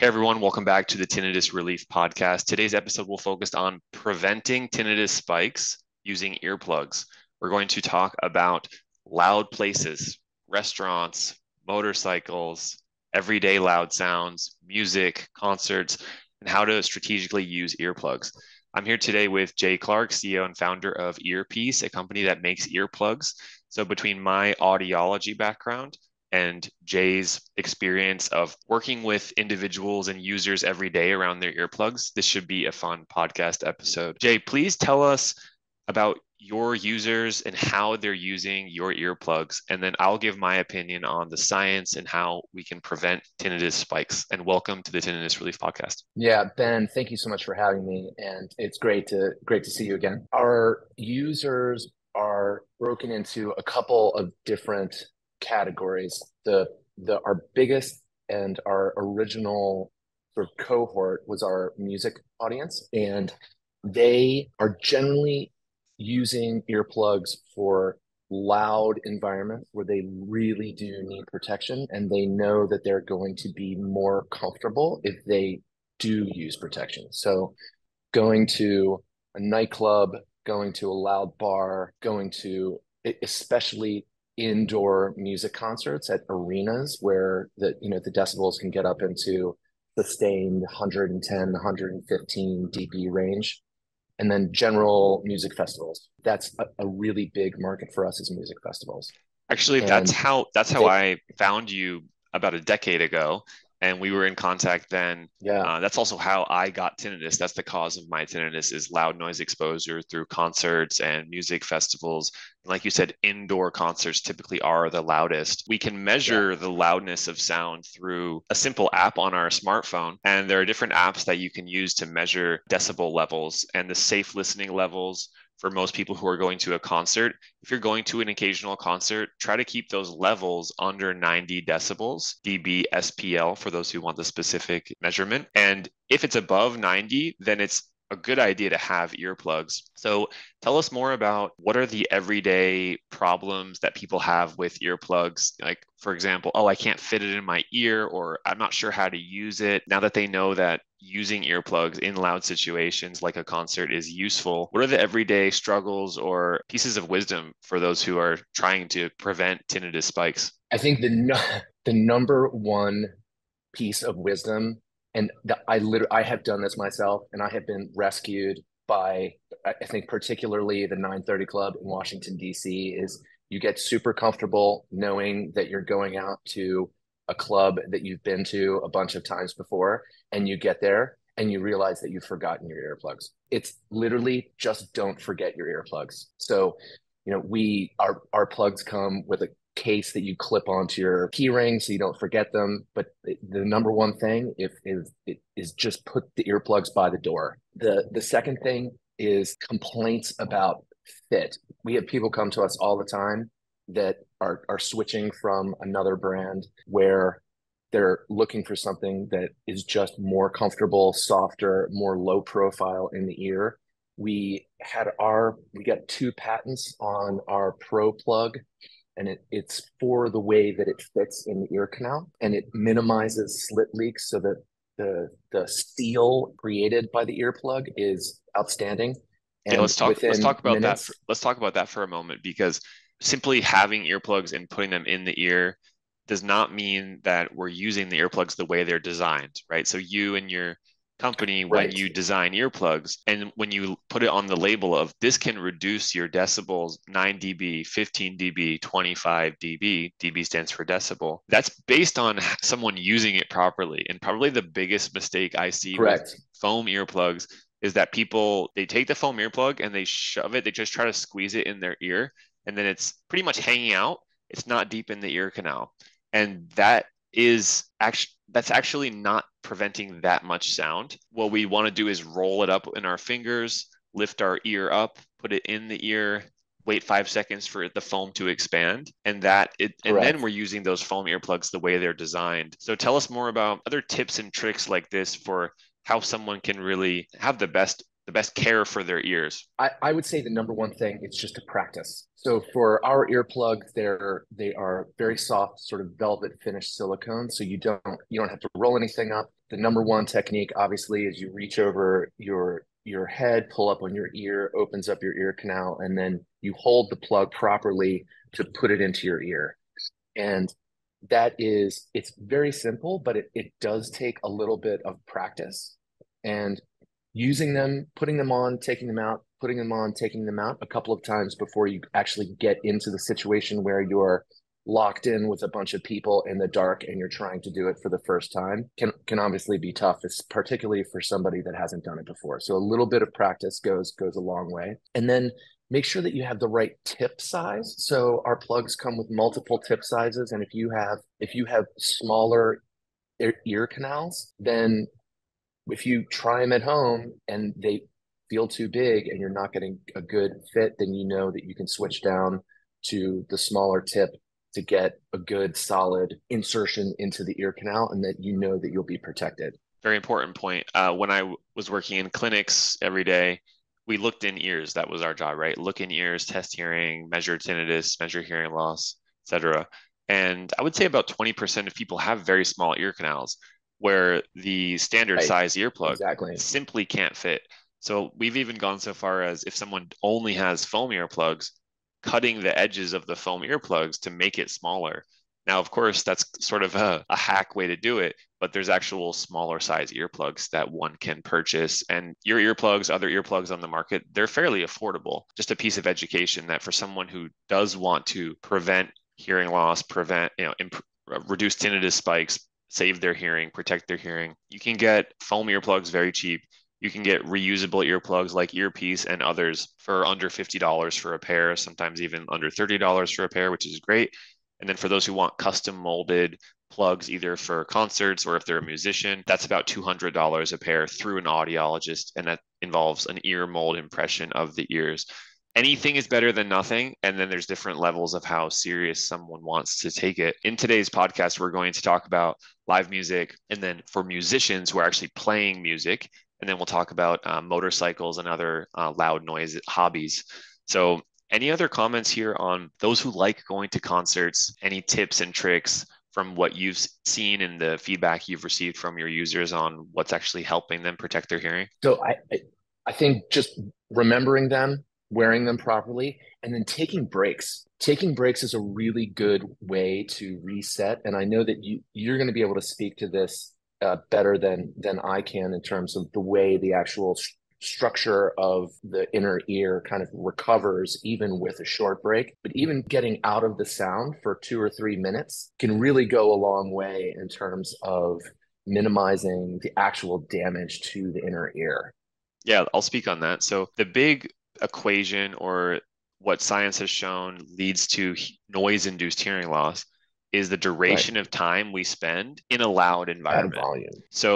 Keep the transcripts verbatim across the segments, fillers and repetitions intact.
Hey everyone, welcome back to the Tinnitus Relief Podcast. Today's episode will focus on preventing tinnitus spikes using earplugs. We're going to talk about loud places, restaurants, motorcycles, everyday loud sounds, music, concerts, and how to strategically use earplugs. I'm here today with Jay Clark, C E O and founder of EarPeace, a company that makes earplugs. So between my audiology background and Jay's experience of working with individuals and users every day around their earplugs, this should be a fun podcast episode. Jay, please tell us about your users and how they're using your earplugs, and then I'll give my opinion on the science and how we can prevent tinnitus spikes. And welcome to the Tinnitus Relief Podcast. Yeah, Ben, thank you so much for having me, and it's great to great to see you again. Our users are broken into a couple of different categories. The the our biggest and our original sort of cohort was our music audience, and they are generally using earplugs for loud environments where they really do need protection, and they know that they're going to be more comfortable if they do use protection. So going to a nightclub, going to a loud bar, going to especially indoor music concerts at arenas where the you know the decibels can get up into sustained one ten, one fifteen dB range, and then general music festivals. That's a, a really big market for us, is music festivals. Actually, and that's how that's how they, I found you about a decade ago, and we were in contact then. Yeah, uh, that's also how I got tinnitus. That's the cause of my tinnitus, is loud noise exposure through concerts and music festivals. Like you said, indoor concerts typically are the loudest. We can measure yeah. the loudness of sound through a simple app on our smartphone. And there are different apps that you can use to measure decibel levels and the safe listening levels for most people who are going to a concert. If you're going to an occasional concert, try to keep those levels under ninety decibels, D B S P L for those who want the specific measurement. And if it's above ninety, then it's a good idea to have earplugs. So tell us more about what are the everyday problems that people have with earplugs. Like, for example, oh, I can't fit it in my ear, or I'm not sure how to use it. Now that they know that using earplugs in loud situations like a concert is useful, what are the everyday struggles or pieces of wisdom for those who are trying to prevent tinnitus spikes? I think the no- the number one piece of wisdom, and the, I literally, I have done this myself, and I have been rescued by, I think particularly the nine thirty Club in Washington, D C, is you get super comfortable knowing that you're going out to a club that you've been to a bunch of times before, and you get there and you realize that you've forgotten your earplugs. It's literally just don't forget your earplugs. So, you know, we, our, our plugs come with a case that you clip onto your key ring so you don't forget them. But the number one thing if is it is just put the earplugs by the door. The the second thing is complaints about fit. We have people come to us all the time that are are switching from another brand where they're looking for something that is just more comfortable, softer, more low profile in the ear. We had our we got two patents on our Pro plug, and it, it's for the way that it fits in the ear canal, and it minimizes slit leaks so that the the seal created by the earplug is outstanding. And yeah, let's talk. Let's talk about minutes, that. For, let's talk about that for a moment, because simply having earplugs and putting them in the ear does not mean that we're using the earplugs the way they're designed, right? So you and your company, when right. you design earplugs and when you put it on the label of this can reduce your decibels nine decibels, fifteen decibels, twenty-five decibels, D B stands for decibel, that's based on someone using it properly. And probably the biggest mistake I see Correct. with foam earplugs is that people, they take the foam earplug and they shove it, they just try to squeeze it in their ear, and then it's pretty much hanging out. It's not deep in the ear canal. And that is actually, that's actually not preventing that much sound. What we want to do is roll it up in our fingers, lift our ear up, put it in the ear, wait five seconds for the foam to expand. And that it, and Correct. then we're using those foam earplugs the way they're designed. So tell us more about other tips and tricks like this for how someone can really have the best the best care for their ears? I, I would say the number one thing is just to practice. So for our earplugs, they're they are very soft, sort of velvet finished silicone. So you don't you don't have to roll anything up. The number one technique, obviously, is you reach over your your head, pull up on your ear, opens up your ear canal, and then you hold the plug properly to put it into your ear. And that is, it's very simple, but it, it does take a little bit of practice. And using them, putting them on, taking them out, putting them on, taking them out a couple of times before you actually get into the situation where you're locked in with a bunch of people in the dark and you're trying to do it for the first time can can obviously be tough. It's particularly for somebody that hasn't done it before. So a little bit of practice goes goes a long way. And then make sure that you have the right tip size. So our plugs come with multiple tip sizes, and if you have if you have smaller ear canals, then if you try them at home and they feel too big and you're not getting a good fit, then you know that you can switch down to the smaller tip to get a good solid insertion into the ear canal, and that you know that you'll be protected. Very important point. Uh, when I w- was working in clinics every day, we looked in ears. That was our job, right? Look in ears, test hearing, measure tinnitus, measure hearing loss, et cetera. And I would say about twenty percent of people have very small ear canals where the standard right. size earplug exactly. simply can't fit. So we've even gone so far as if someone only has foam earplugs, cutting the edges of the foam earplugs to make it smaller. Now, of course, that's sort of a, a hack way to do it, but there's actual smaller size earplugs that one can purchase. And your earplugs, other earplugs on the market, they're fairly affordable. Just a piece of education that for someone who does want to prevent hearing loss, prevent, you know, imp- reduce tinnitus spikes, save their hearing, protect their hearing, you can get foam earplugs very cheap. You can get reusable earplugs like EarPeace and others for under fifty dollars for a pair, sometimes even under thirty dollars for a pair, which is great. And then for those who want custom molded plugs, either for concerts or if they're a musician, that's about two hundred dollars a pair through an audiologist. And that involves an ear mold impression of the ears. Anything is better than nothing. And then there's different levels of how serious someone wants to take it. In today's podcast, we're going to talk about live music. And then for musicians who are actually playing music, and then we'll talk about uh, motorcycles and other uh, loud noise hobbies. So any other comments here on those who like going to concerts, any tips and tricks from what you've seen and the feedback you've received from your users on what's actually helping them protect their hearing? So I, I, I think just remembering them, wearing them properly, and then taking breaks. Taking breaks is a really good way to reset. And I know that you, you're going to be able to speak to this Uh, better than than I can in terms of the way the actual st- structure of the inner ear kind of recovers even with a short break. But even getting out of the sound for two or three minutes can really go a long way in terms of minimizing the actual damage to the inner ear. Yeah, I'll speak on that. So the big equation, or what science has shown leads to he- noise-induced hearing loss, is the duration right. of time we spend in a loud environment. So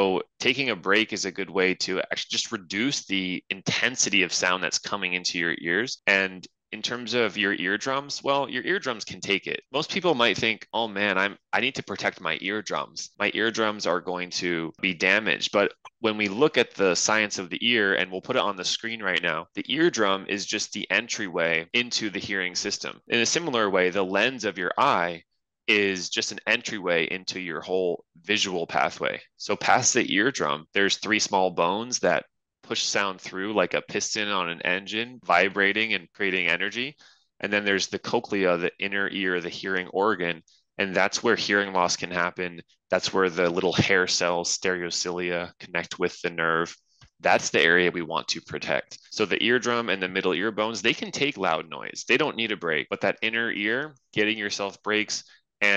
taking a break is a good way to actually just reduce the intensity of sound that's coming into your ears. And in terms of your eardrums, well, your eardrums can take it. Most people might think, oh man, I'm I need to protect my eardrums. My eardrums are going to be damaged. But when we look at the science of the ear, and we'll put it on the screen right now, the eardrum is just the entryway into the hearing system. In a similar way, the lens of your eye is just an entryway into your whole visual pathway. So past the eardrum, there's three small bones that push sound through like a piston on an engine, vibrating and creating energy. And then there's the cochlea, the inner ear, the hearing organ. And that's where hearing loss can happen. That's where the little hair cells, stereocilia, connect with the nerve. That's the area we want to protect. So the eardrum and the middle ear bones, they can take loud noise. They don't need a break. But that inner ear, getting yourself breaks,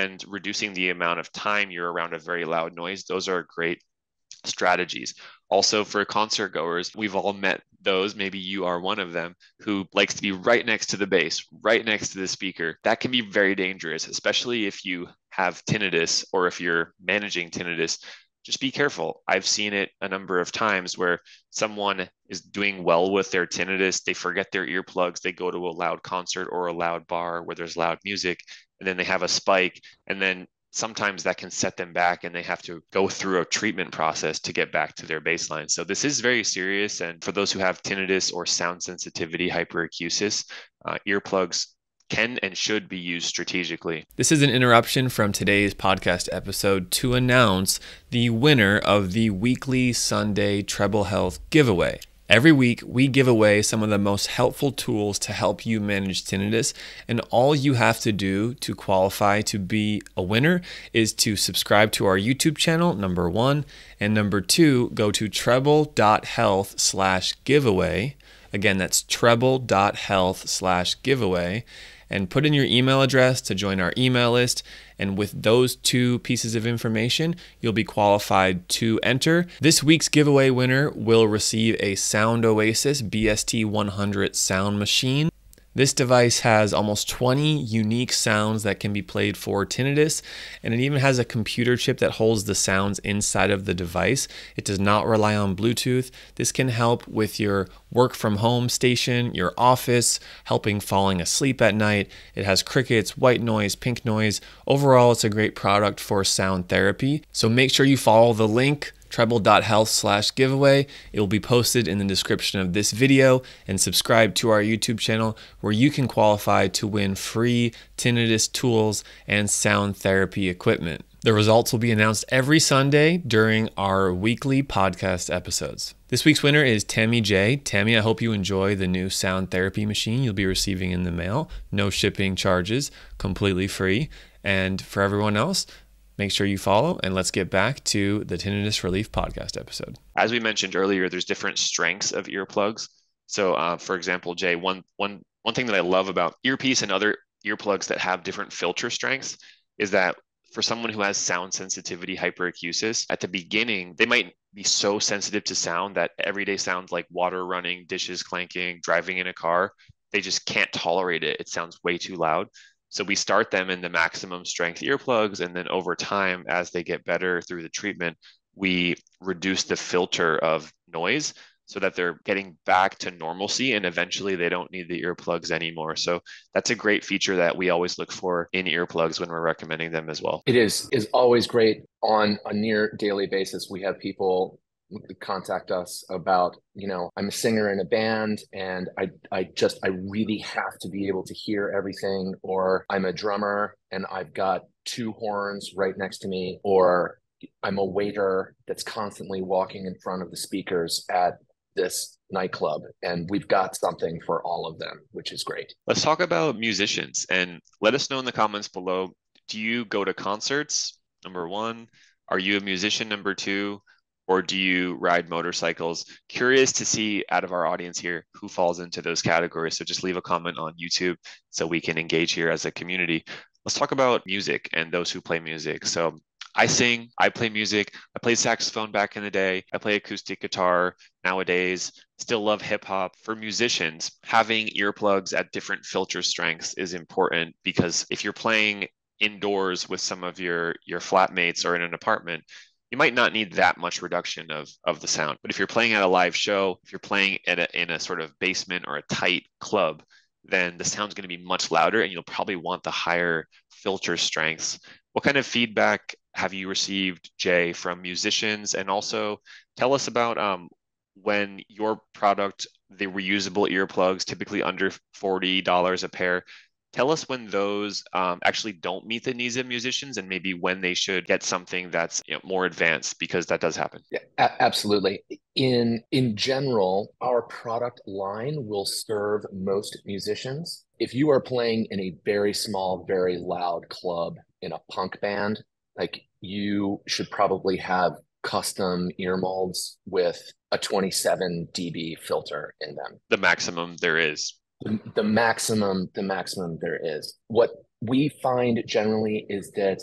and reducing the amount of time you're around a very loud noise, those are great strategies. Also for concert goers, we've all met those, maybe you are one of them, who likes to be right next to the bass, right next to the speaker. That can be very dangerous, especially if you have tinnitus or if you're managing tinnitus. Just be careful. I've seen it a number of times where someone is doing well with their tinnitus, they forget their earplugs, they go to a loud concert or a loud bar where there's loud music, and then they have a spike, and then sometimes that can set them back and they have to go through a treatment process to get back to their baseline. So this is very serious. And for those who have tinnitus or sound sensitivity hyperacusis, uh, earplugs can and should be used strategically. This is an interruption from today's podcast episode to announce the winner of the weekly Sunday Treble Health giveaway. Every week, we give away some of the most helpful tools to help you manage tinnitus, and all you have to do to qualify to be a winner is to subscribe to our YouTube channel, number one, and number two, go to treble.health slash giveaway. Again, that's treble.health slash giveaway, and put in your email address to join our email list. And with those two pieces of information, you'll be qualified to enter. This week's giveaway winner will receive a Sound Oasis B S T one hundred sound machine. This device has almost twenty unique sounds that can be played for tinnitus, and it even has a computer chip that holds the sounds inside of the device. It does not rely on Bluetooth. This can help with your work from home station, your office, helping falling asleep at night. It has crickets, white noise, pink noise. Overall, it's a great product for sound therapy. So make sure you follow the link treble.health slash giveaway. It will be posted in the description of this video, and subscribe to our YouTube channel where you can qualify to win free tinnitus tools and sound therapy equipment. The results will be announced every Sunday during our weekly podcast episodes. This week's winner is Tammy J. Tammy, I hope you enjoy the new sound therapy machine you'll be receiving in the mail. No shipping charges, completely free. And for everyone else, make sure you follow, and let's get back to the tinnitus relief podcast episode. As we mentioned earlier, there's different strengths of earplugs. So uh, for example, Jay, one, one, one thing that I love about EarPeace and other earplugs that have different filter strengths is that for someone who has sound sensitivity hyperacusis, at the beginning, they might be so sensitive to sound that everyday sounds like water running, dishes clanking, driving in a car, they just can't tolerate it. It sounds way too loud. So we start them in the maximum strength earplugs, and then over time, as they get better through the treatment, we reduce the filter of noise so that they're getting back to normalcy, and eventually they don't need the earplugs anymore. So that's a great feature that we always look for in earplugs when we're recommending them as well. It is, is always great. On a near daily basis, we have people contact us about, you know, I'm a singer in a band and I, I just, I really have to be able to hear everything, or I'm a drummer and I've got two horns right next to me, or I'm a waiter that's constantly walking in front of the speakers at this nightclub, and we've got something for all of them, which is great. Let's talk about musicians, and let us know in the comments below. Do you go to concerts? Number one, are you a musician? Number two, or do you ride motorcycles? Curious to see out of our audience here who falls into those categories. So just leave a comment on YouTube so we can engage here as a community. Let's talk about music and those who play music. So I sing, I play music, I played saxophone back in the day, I play acoustic guitar nowadays, still love hip hop. For musicians, having earplugs at different filter strengths is important, because if you're playing indoors with some of your, your flatmates or in an apartment, you might not need that much reduction of, of the sound. But if you're playing at a live show, if you're playing at a, in a sort of basement or a tight club, then the sound's going to be much louder, and you'll probably want the higher filter strengths. What kind of feedback have you received, Jay, from musicians? And also tell us about um, when your product, the reusable earplugs, typically under forty dollars a pair, tell us when those um, actually don't meet the needs of musicians, and maybe when they should get something that's, you know, more advanced, because that does happen. Yeah, absolutely. In, in general, our product line will serve most musicians. If you are playing in a very small, very loud club in a punk band, like, you should probably have custom ear molds with a twenty-seven D B filter in them. The maximum there is. The, the maximum, the maximum there is. What we find generally is that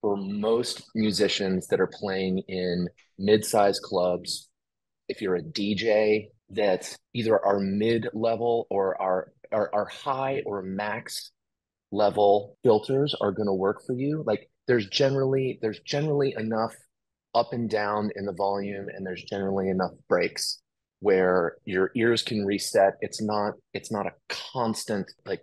for most musicians that are playing in mid-sized clubs, if you're a D J, that either our mid-level or our, our, our high or max level filters are going to work for you. Like, there's generally, there's generally enough up and down in the volume, and there's generally enough breaks where your ears can reset. It's not, it's not a constant, like,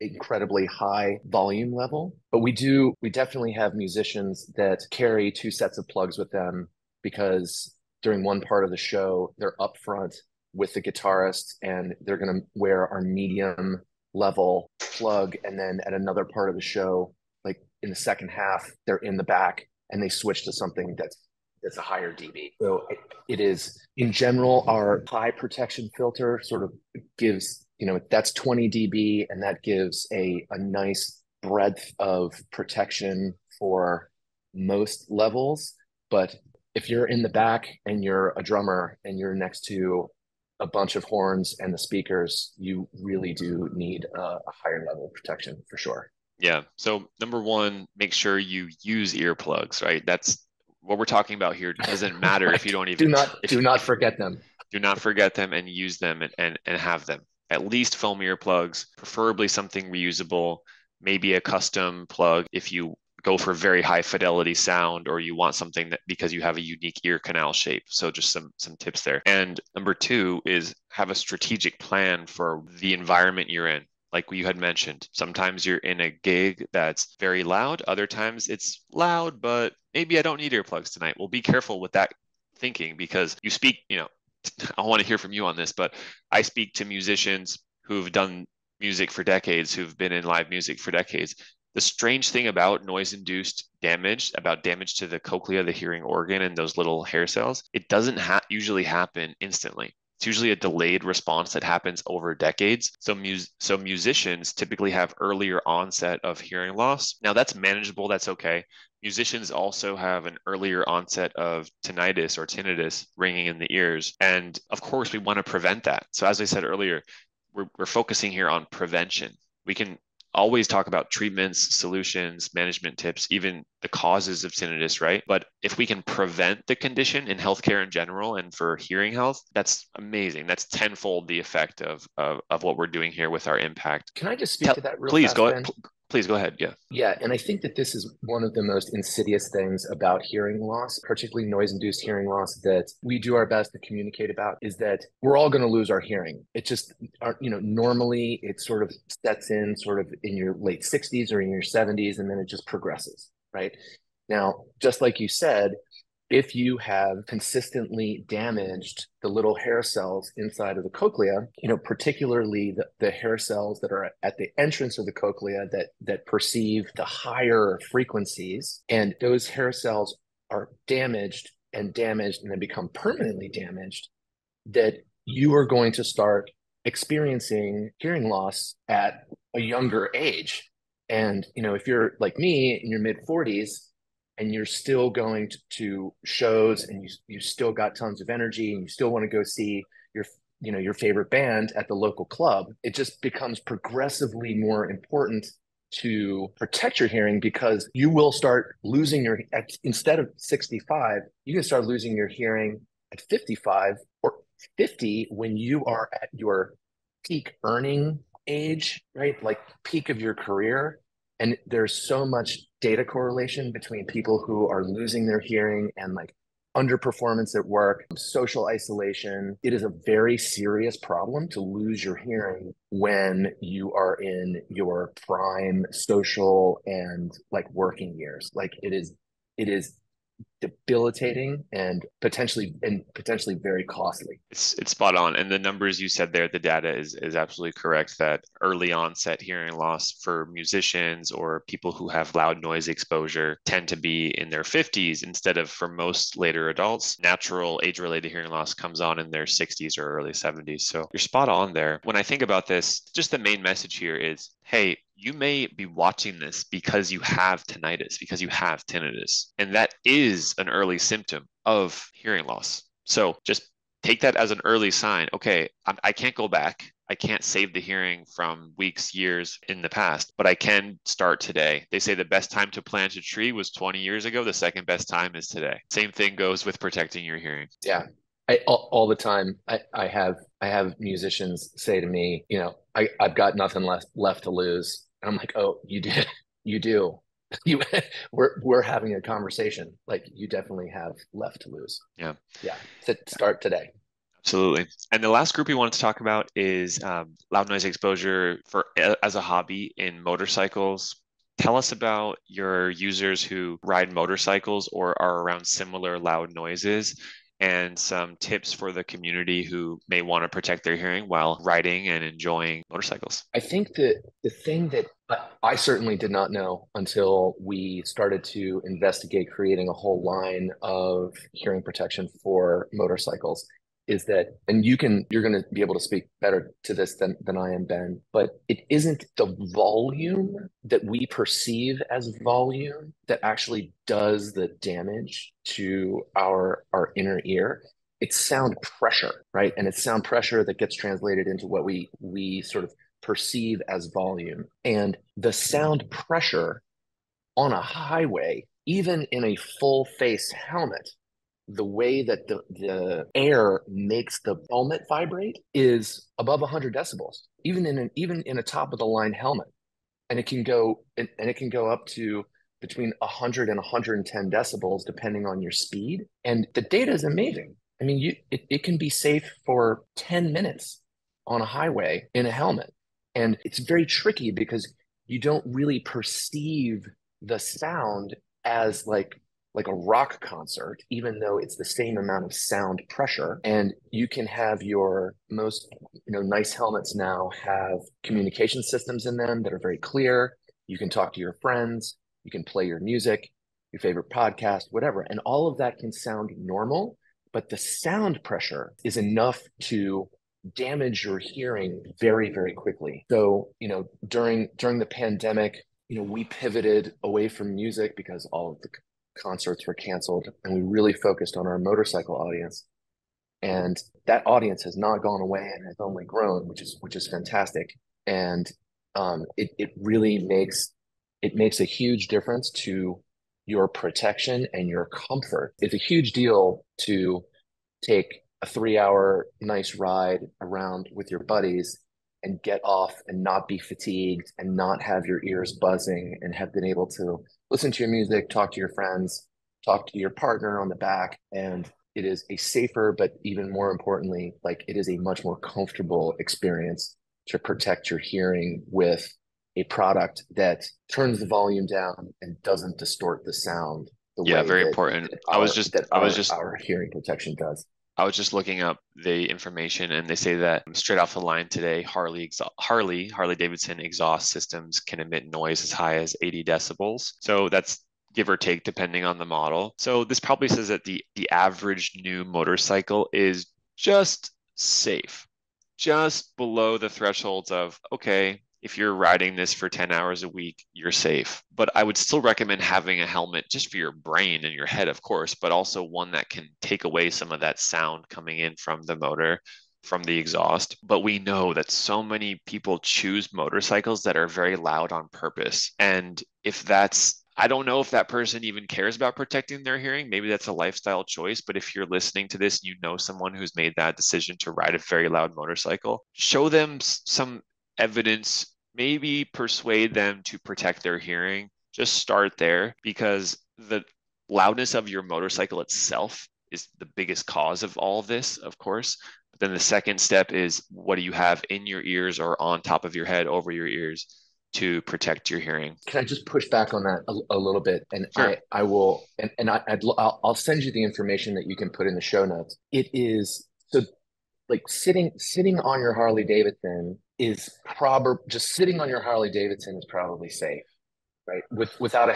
incredibly high volume level. But we do, we definitely have musicians that carry two sets of plugs with them, because during one part of the show, they're up front with the guitarist and they're going to wear our medium level plug. And then at another part of the show, like in the second half, they're in the back and they switch to something that's that's a higher dB. So it, it is, in general, our high protection filter sort of gives, you know, that's twenty dB, and that gives a, a nice breadth of protection for most levels. But if you're in the back and you're a drummer and you're next to a bunch of horns and the speakers, you really do need a, a higher level of protection for sure. Yeah. So number one, make sure you use earplugs, right? That's what we're talking about here. It doesn't matter like, if you don't even do not do you, not forget them. Do not forget them and use them and, and and have them. At least foam earplugs, preferably something reusable, maybe a custom plug if you go for very high fidelity sound, or you want something that because you have a unique ear canal shape. So just some some tips there. And number two is have a strategic plan for the environment you're in. Like you had mentioned, sometimes you're in a gig that's very loud. Other times it's loud, but maybe I don't need earplugs tonight. Well, be careful with that thinking, because you speak, you know, I want to hear from you on this, but I speak to musicians who've done music for decades, who've been in live music for decades. The strange thing about noise-induced damage, about damage to the cochlea, the hearing organ, and those little hair cells, it doesn't ha- usually happen instantly. It's usually a delayed response that happens over decades. So, mu- so musicians typically have earlier onset of hearing loss. Now that's manageable. That's okay. Musicians also have an earlier onset of tinnitus or tinnitus, ringing in the ears. And of course, we want to prevent that. So as I said earlier, we're, we're focusing here on prevention. We can always talk about treatments, solutions, management tips, even the causes of tinnitus, right? But if we can prevent the condition in healthcare in general and for hearing health, that's amazing. That's tenfold the effect of of, of what we're doing here with our impact. Can I just speak Tell, to that real please, fast, go ahead. P- please go ahead. Yeah. Yeah. And I think that this is one of the most insidious things about hearing loss, particularly noise-induced hearing loss, that we do our best to communicate about, is that we're all going to lose our hearing. It just, our, you know, normally it sort of sets in sort of in your late sixties or in your seventies, and then it just progresses. Right? Now, just like you said, if you have consistently damaged the little hair cells inside of the cochlea, you know, particularly the, the hair cells that are at the entrance of the cochlea that that perceive the higher frequencies, and those hair cells are damaged and damaged and then become permanently damaged, that you are going to start experiencing hearing loss at a younger age. And, you know, if you're like me in your mid forties and you're still going to, to shows and you, you still got tons of energy and you still want to go see your, you know, your favorite band at the local club, it just becomes progressively more important to protect your hearing, because you will start losing your, at, instead of sixty-five, you can start losing your hearing at fifty-five or fifty when you are at your peak earning age, right? Like peak of your career. And there's so much data correlation between people who are losing their hearing and like underperformance at work, social isolation. It is a very serious problem to lose your hearing when you are in your prime social and like working years. Like it is, it is debilitating and potentially and potentially very costly. It's it's spot on. And the numbers you said there, the data is is absolutely correct, that early onset hearing loss for musicians or people who have loud noise exposure tend to be in their fifties instead of, for most later adults, natural age-related hearing loss comes on in their sixties or early seventies. So you're spot on there. When I think about this, just the main message here is, hey, you may be watching this because you have tinnitus, because you have tinnitus. And that is an early symptom of hearing loss. So just take that as an early sign. Okay, I'm, I can't go back. I can't save the hearing from weeks, years in the past, but I can start today. They say the best time to plant a tree was twenty years ago. The second best time is today. Same thing goes with protecting your hearing. Yeah. I, all, all the time, I, I have I have musicians say to me, you know, I, I've got nothing left left to lose. And I'm like, oh, you do, you do, you, we're we're having a conversation. Like, you definitely have left to lose. Yeah, yeah. To start today. Absolutely. And the last group we wanted to talk about is um, loud noise exposure for as a hobby in motorcycles. Tell us about your users who ride motorcycles or are around similar loud noises, and some tips for the community who may want to protect their hearing while riding and enjoying motorcycles. I think that the thing that I certainly did not know until we started to investigate creating a whole line of hearing protection for motorcycles is that, and you can, you're going to be able to speak better to this than, than I am, Ben, but it isn't the volume that we perceive as volume that actually does the damage to our, our inner ear. It's sound pressure, right? And it's sound pressure that gets translated into what we, we sort of perceive as volume. And the sound pressure on a highway, even in a full face helmet, the way that the, the air makes the helmet vibrate is above one hundred decibels, even in an, even in a top of the line helmet, and it can go and, and it can go up to between one hundred and one hundred ten decibels depending on your speed. And the data is amazing. I mean, you it, it can be safe for ten minutes on a highway in a helmet, and it's very tricky because you don't really perceive the sound as like. like a rock concert, even though it's the same amount of sound pressure. And you can have your most, you know, nice helmets now have communication systems in them that are very clear. You can talk to your friends, you can play your music, your favorite podcast, whatever. And all of that can sound normal, but the sound pressure is enough to damage your hearing very, very quickly. So, you know, during, during the pandemic, you know, we pivoted away from music because all of the concerts were canceled, and we really focused on our motorcycle audience, and that audience has not gone away and has only grown, which is which is fantastic. And um, it it really makes it makes a huge difference to your protection and your comfort. It's a huge deal to take a three-hour nice ride around with your buddies and get off and not be fatigued and not have your ears buzzing and have been able to listen to your music, talk to your friends, talk to your partner on the back. And it is a safer, but even more importantly, like it is a much more comfortable experience to protect your hearing with a product that turns the volume down and doesn't distort the sound. The yeah, way very that, important. That our, I was just, that I was our, just, our hearing protection does. I was just looking up the information, and they say that straight off the line today, Harley, Harley, Harley Davidson exhaust systems can emit noise as high as eighty decibels. So that's give or take depending on the model. So this probably says that the, the average new motorcycle is just safe, just below the thresholds of, okay, if you're riding this for ten hours a week, you're safe. But I would still recommend having a helmet just for your brain and your head, of course, but also one that can take away some of that sound coming in from the motor, from the exhaust. But we know that so many people choose motorcycles that are very loud on purpose. And if that's, I don't know if that person even cares about protecting their hearing. Maybe that's a lifestyle choice. But if you're listening to this, you know someone who's made that decision to ride a very loud motorcycle, show them some evidence, maybe persuade them to protect their hearing. Just start there, because the loudness of your motorcycle itself is the biggest cause of all of this, of course. But then the second step is, what do you have in your ears or on top of your head over your ears to protect your hearing? Can I just push back on that a, a little bit? And sure. I, I will, and, and I, I'd, I'll, I'll send you the information that you can put in the show notes. It is, so like sitting, sitting on your Harley Davidson is probably just sitting on your Harley Davidson is probably safe, right? With without a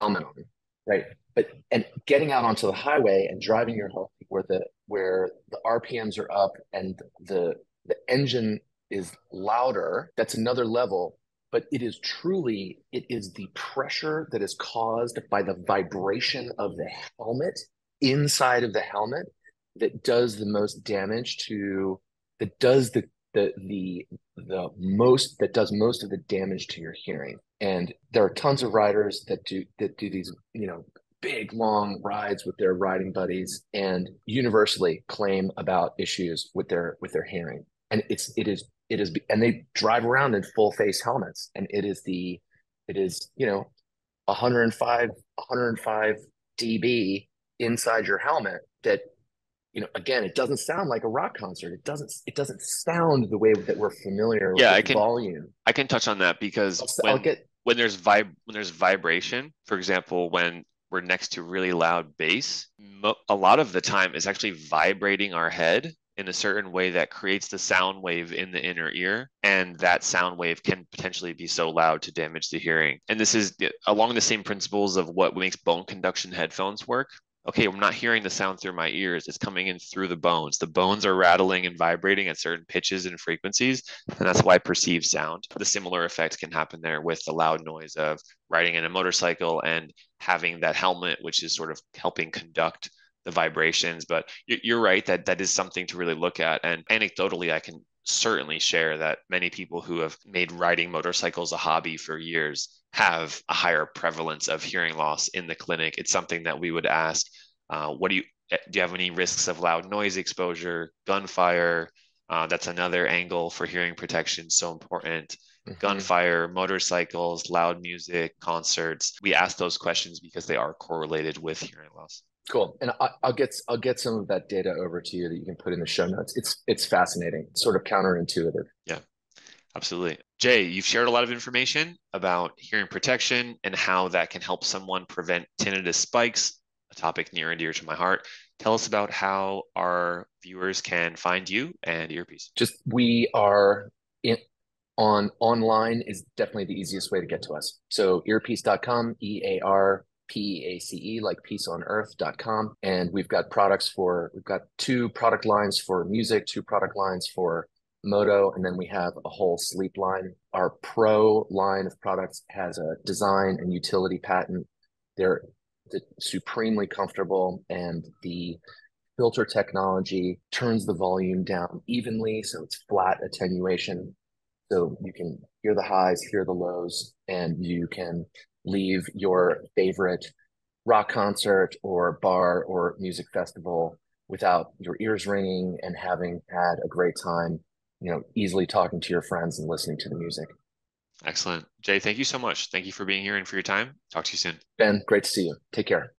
helmet on, right? But and getting out onto the highway and driving your Harley where the where the R P Ms are up and the the engine is louder, that's another level. But it is truly it is the pressure that is caused by the vibration of the helmet inside of the helmet that does the most damage to that does the The, the the most that does most of the damage to your hearing. And there are tons of riders that do that do these, you know, big long rides with their riding buddies and universally claim about issues with their with their hearing. And it's it is it is and they drive around in full face helmets, and it is the it is you know one hundred five dB inside your helmet that you know, again, it doesn't sound like a rock concert. It doesn't, it doesn't sound the way that we're familiar with. Yeah, I can, volume. I can touch on that because I'll, when, I'll get, when there's vib, when there's vibration, for example, when we're next to really loud bass, mo- a lot of the time it's actually vibrating our head in a certain way that creates the sound wave in the inner ear. And that sound wave can potentially be so loud to damage the hearing. And this is along the same principles of what makes bone conduction headphones work. Okay, I'm not hearing the sound through my ears. It's coming in through the bones. The bones are rattling and vibrating at certain pitches and frequencies, and that's why perceived sound. The similar effect can happen there with the loud noise of riding in a motorcycle and having that helmet, which is sort of helping conduct the vibrations. But you're right, that that is something to really look at. And anecdotally, I can certainly share that many people who have made riding motorcycles a hobby for years have a higher prevalence of hearing loss in the clinic. It's something that we would ask, uh, what do you, do you have any risks of loud noise exposure, gunfire? Uh, that's another angle for hearing protection, so important. Mm-hmm. Gunfire, motorcycles, loud music, concerts. We ask those questions because they are correlated with hearing loss. Cool. And I, I'll get I'll get some of that data over to you that you can put in the show notes. It's it's fascinating, sort of counterintuitive. Yeah, absolutely. Jay, you've shared a lot of information about hearing protection and how that can help someone prevent tinnitus spikes, a topic near and dear to my heart. Tell us about how our viewers can find you and EarPeace. Just we are in, on online is definitely the easiest way to get to us. So earpeace dot com, E A R P E A C E, like peace on earth dot com. And we've got products for, we've got two product lines for music, two product lines for moto, and then we have a whole sleep line. Our pro line of products has a design and utility patent. They're supremely comfortable, and the filter technology turns the volume down evenly, so it's flat attenuation. So you can hear the highs, hear the lows, and you can leave your favorite rock concert or bar or music festival without your ears ringing and having had a great time, you know, easily talking to your friends and listening to the music. Excellent. Jay, thank you so much. Thank you for being here and for your time. Talk to you soon. Ben, great to see you. Take care.